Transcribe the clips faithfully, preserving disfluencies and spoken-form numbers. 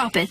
drop it.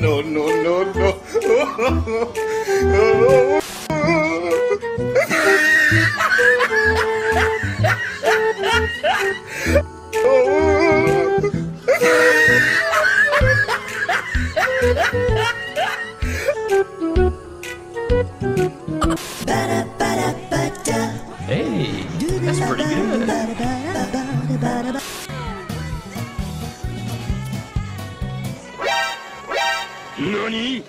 No, no, no, no. Hey, that's pretty good. Nani?